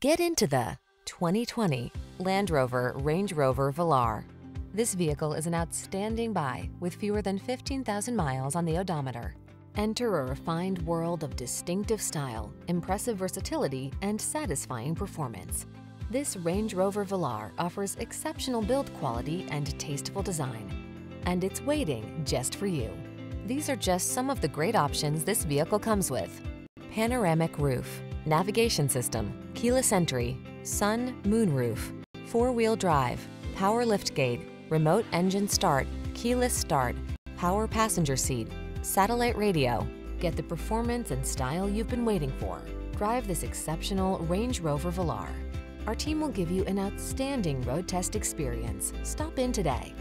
Get into the 2020 Land Rover Range Rover Velar. This vehicle is an outstanding buy with fewer than 15,000 miles on the odometer. Enter a refined world of distinctive style, impressive versatility, and satisfying performance. This Range Rover Velar offers exceptional build quality and tasteful design, and it's waiting just for you. These are just some of the great options this vehicle comes with: panoramic roof, navigation system, keyless entry, sun, moon roof, four-wheel drive, power liftgate, remote engine start, keyless start, power passenger seat, satellite radio. Get the performance and style you've been waiting for. Drive this exceptional Range Rover Velar. Our team will give you an outstanding road test experience. Stop in today.